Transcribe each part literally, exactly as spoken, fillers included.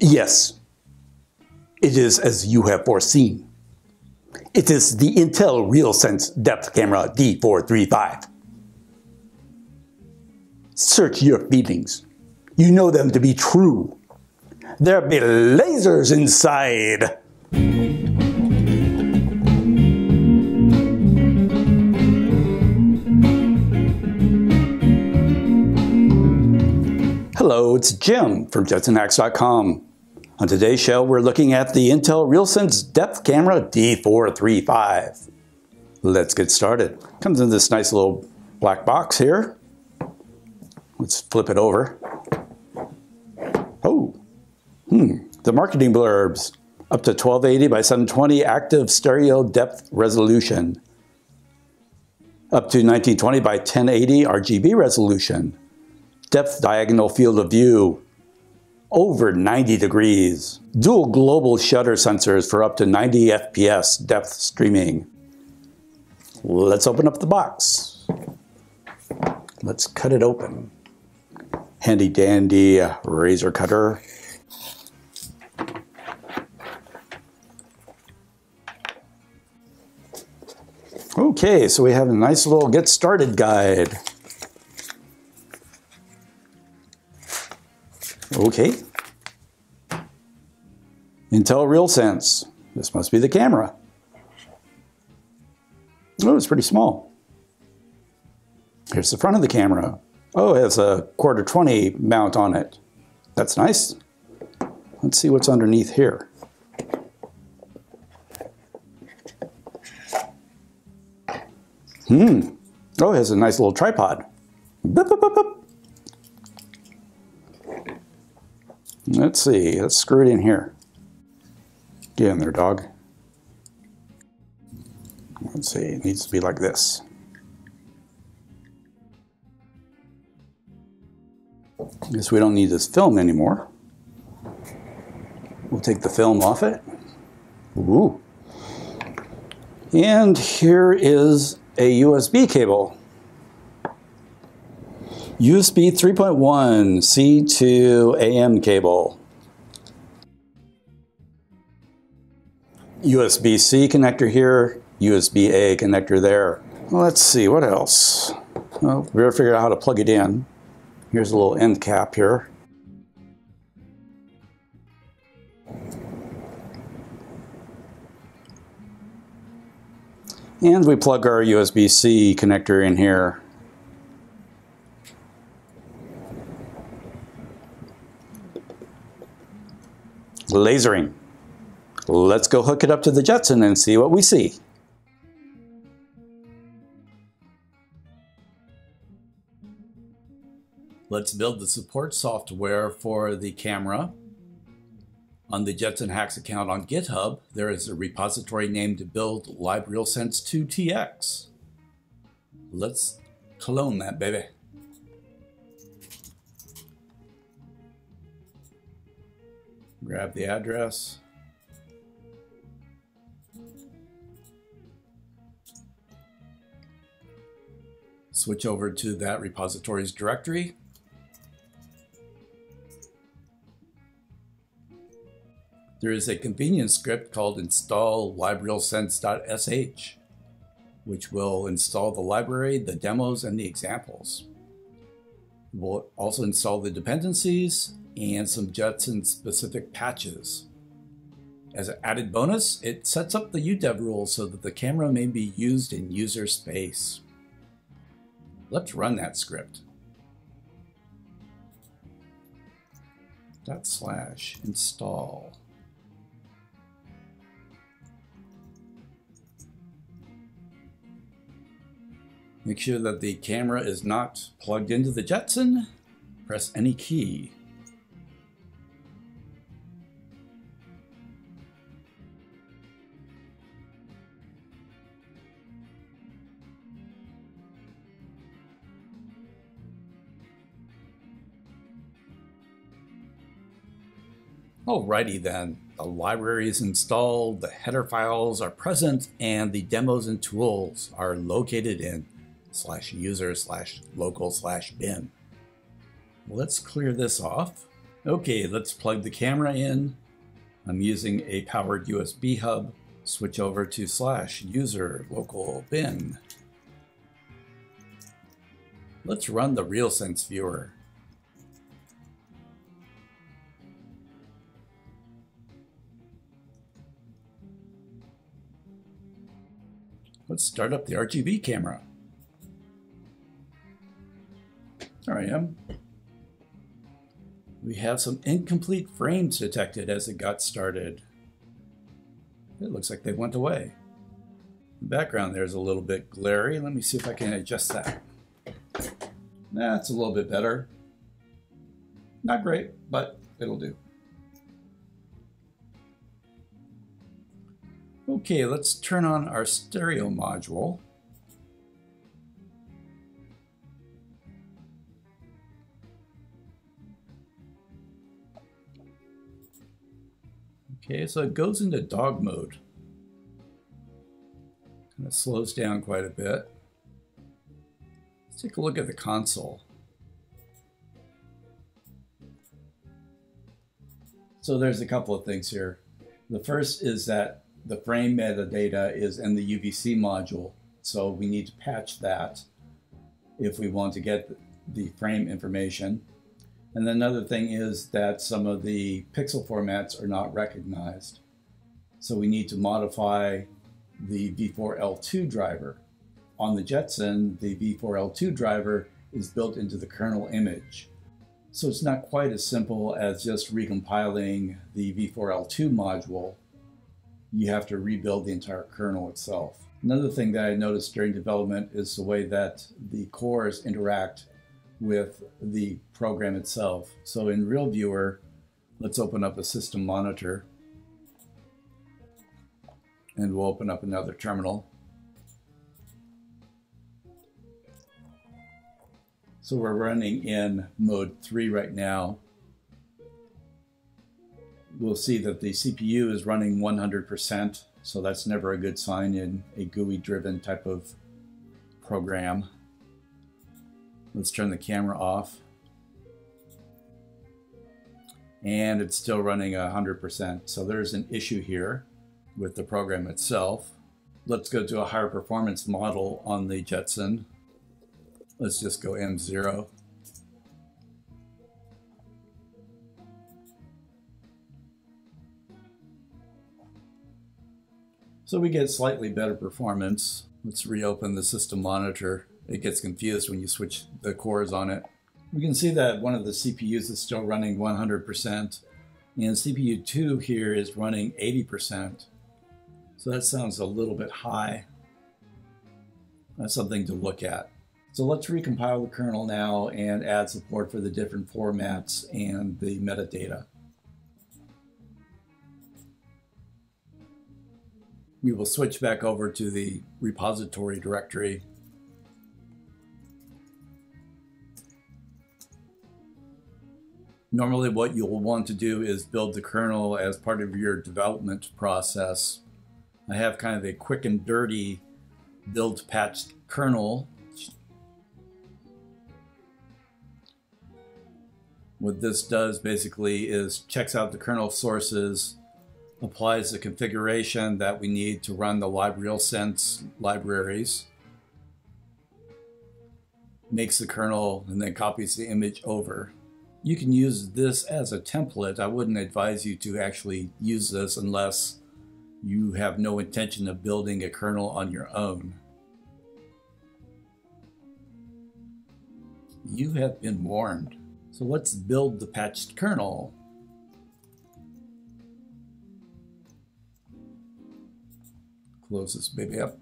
Yes, it is as you have foreseen. It is the Intel RealSense depth camera D four thirty-five. Search your feelings. You know them to be true. There'll be lasers inside. Hello, it's Jim from Jetson Hacks dot com. On today's show, we're looking at the Intel RealSense depth camera D four thirty-five. Let's get started. Comes in this nice little black box here. Let's flip it over. Oh, hmm, the marketing blurbs. Up to twelve eighty by seven twenty active stereo depth resolution. Up to nineteen twenty by ten eighty R G B resolution. Depth diagonal field of view, over ninety degrees. Dual global shutter sensors for up to ninety F P S depth streaming. Let's open up the box. Let's cut it open. Handy dandy razor cutter. Okay, so we have a nice little get started guide. Okay, Intel RealSense. This must be the camera. Oh, it's pretty small. Here's the front of the camera. Oh, it has a quarter twenty mount on it. That's nice. Let's see what's underneath here. Hmm. Oh, it has a nice little tripod. Boop, boop, boop, boop. Let's see, let's screw it in here. Get in there, dog. Let's see, it needs to be like this. Guess we don't need this film anymore. We'll take the film off it. Ooh. And here is a U S B cable. U S B three point one C to A M cable. U S B C connector here, U S B A connector there. Let's see, what else? Well, we better figure out how to plug it in. Here's a little end cap here. And we plug our U S B C connector in here. Lasering. Let's go hook it up to the Jetson and see what we see. Let's build the support software for the camera. On the Jetson Hacks account on GitHub, there is a repository named build librealsense two T X. Let's clone that baby. Grab the address. Switch over to that repository's directory. There is a convenient script called install librealsense dot S H, which will install the library, the demos, and the examples. It will also install the dependencies and some Jetson-specific patches. As an added bonus, it sets up the U dev rule so that the camera may be used in user space. Let's run that script. Dot slash install. Make sure that the camera is not plugged into the Jetson. Press any key. Alrighty then, the library is installed, the header files are present, and the demos and tools are located in slash user slash local slash bin. Let's clear this off Okay, let's plug the camera in. I'm using a powered U S B hub. Switch over to slash user local bin. Let's run the RealSense viewer. Let's start up the R G B camera. There I am. We have some incomplete frames detected as it got started. It looks like they went away. The background there is a little bit glary. Let me see if I can adjust that. That's a little bit better. Not great, but it'll do. Okay, let's turn on our stereo module. Okay, so it goes into dog mode. Kind of slows down quite a bit. Let's take a look at the console. So there's a couple of things here. The first is that the frame metadata is in the U V C module, so we need to patch that if we want to get the frame information. And then another thing is that some of the pixel formats are not recognized. So we need to modify the V four L two driver. On the Jetson, the V four L two driver is built into the kernel image. So it's not quite as simple as just recompiling the V four L two module. You have to rebuild the entire kernel itself. Another thing that I noticed during development is the way that the cores interact with the program itself. So in RealViewer, let's open up a system monitor, and we'll open up another terminal. So we're running in mode three right now. We'll see that the C P U is running one hundred percent, so that's never a good sign in a G U I-driven type of program. Let's turn the camera off. And it's still running one hundred percent. So there's an issue here with the program itself. Let's go to a higher performance model on the Jetson. Let's just go M zero. So we get slightly better performance. Let's reopen the system monitor. It gets confused when you switch the cores on it. We can see that one of the C P Us is still running one hundred percent, and C P U two here is running eighty percent. So that sounds a little bit high. That's something to look at. So let's recompile the kernel now and add support for the different formats and the metadata. We will switch back over to the repository directory. Normally what you'll want to do is build the kernel as part of your development process. I have kind of a quick and dirty build patch kernel. What this does basically is checks out the kernel sources, applies the configuration that we need to run the LibRealSense libraries, makes the kernel, and then copies the image over. You can use this as a template. I wouldn't advise you to actually use this unless you have no intention of building a kernel on your own. You have been warned. So let's build the patched kernel. Close this baby up.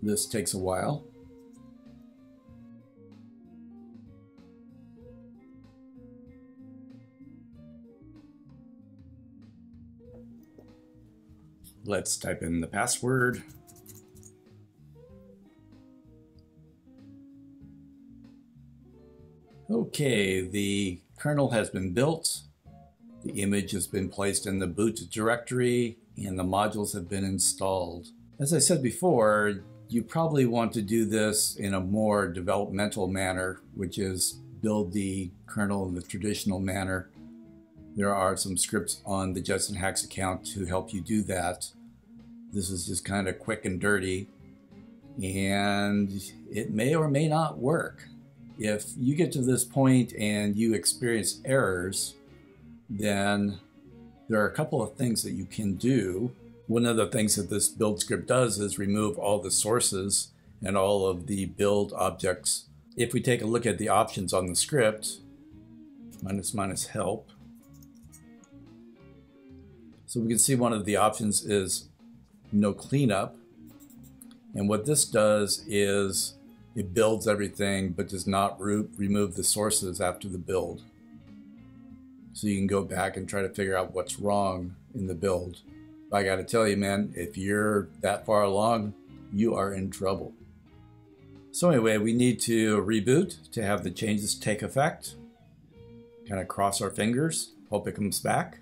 This takes a while. Let's type in the password. Okay, the kernel has been built. The image has been placed in the boot directory and the modules have been installed. As I said before, you probably want to do this in a more developmental manner, which is build the kernel in the traditional manner. There are some scripts on the Jetson Hacks account to help you do that. This is just kind of quick and dirty, and it may or may not work. If you get to this point and you experience errors, then there are a couple of things that you can do. One of the things that this build script does is remove all the sources and all of the build objects. If we take a look at the options on the script, minus minus help, so we can see one of the options is no cleanup. And what this does is it builds everything but does not remove the sources after the build. So you can go back and try to figure out what's wrong in the build. I gotta tell you, man, if you're that far along, you are in trouble. So anyway, we need to reboot to have the changes take effect. Kind of cross our fingers, hope it comes back.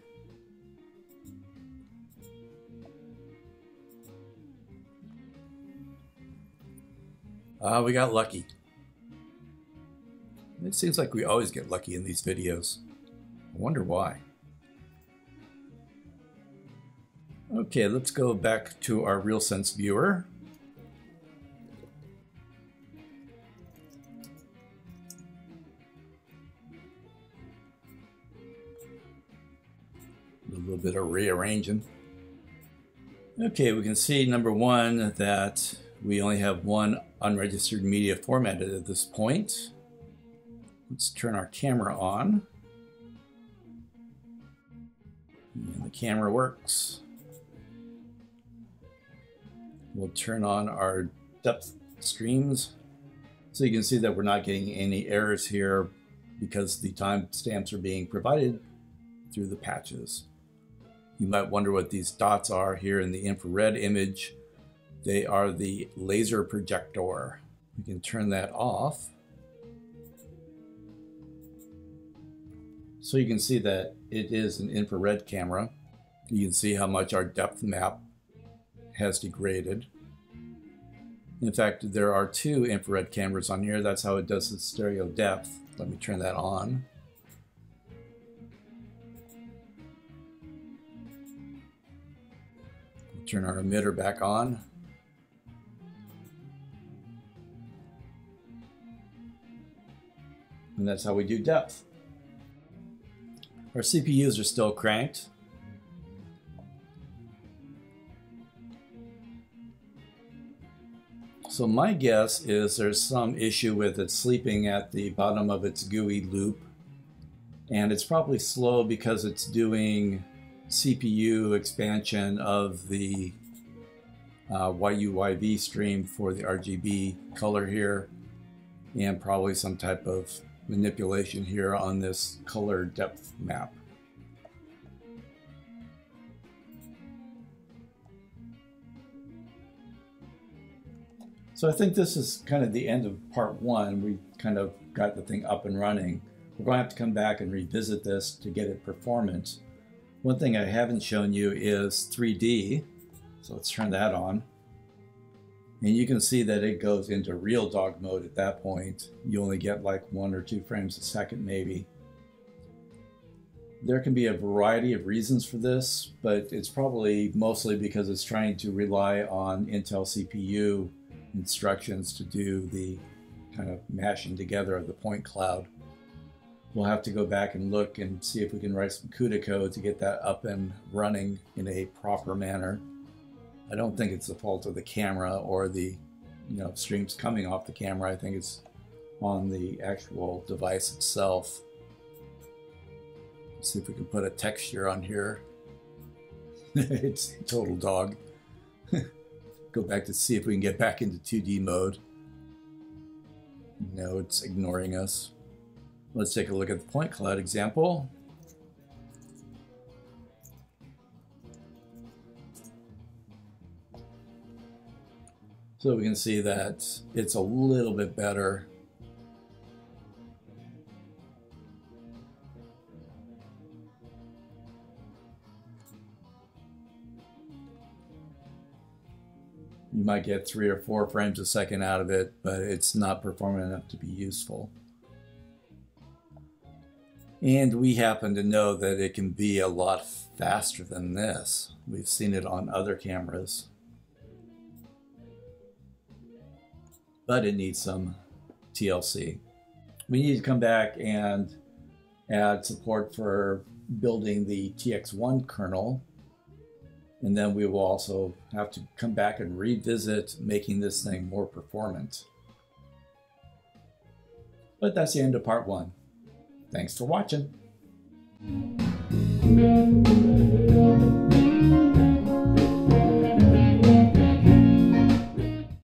Ah, uh, we got lucky. It seems like we always get lucky in these videos. I wonder why. Okay, let's go back to our RealSense viewer. A little bit of rearranging. Okay, we can see number one that we only have one unregistered media formatted at this point. Let's turn our camera on. And the camera works. We'll turn on our depth streams. So you can see that we're not getting any errors here because the timestamps are being provided through the patches. You might wonder what these dots are here in the infrared image. They are the laser projector. We can turn that off. So you can see that it is an infrared camera. You can see how much our depth map has degraded. In fact, there are two infrared cameras on here. That's how it does its stereo depth. Let me turn that on. We'll turn our emitter back on. And that's how we do depth. Our C P Us are still cranked. So my guess is there's some issue with it sleeping at the bottom of its G U I loop. And it's probably slow because it's doing C P U expansion of the uh, Y U Y V stream for the R G B color here, and probably some type of manipulation here on this color depth map. So I think this is kind of the end of part one. We kind of got the thing up and running. We're going to have to come back and revisit this to get it performant. One thing I haven't shown you is three D. So let's turn that on. And you can see that it goes into real dog mode at that point. You only get like one or two frames a second maybe. There can be a variety of reasons for this, but it's probably mostly because it's trying to rely on Intel C P U instructions to do the kind of mashing together of the point cloud. We'll have to go back and look and see if we can write some CUDA code to get that up and running in a proper manner. I don't think it's the fault of the camera or the, you know, streams coming off the camera. I think it's on the actual device itself. Let's see if we can put a texture on here. It's total dog. Go back to see if we can get back into two D mode. No, it's ignoring us. Let's take a look at the point cloud example. So we can see that it's a little bit better. You might get three or four frames a second out of it, but it's not performant enough to be useful. And we happen to know that it can be a lot faster than this. We've seen it on other cameras. But it needs some T L C. We need to come back and add support for building the T X one kernel. And then we will also have to come back and revisit making this thing more performant. But that's the end of part one. Thanks for watching.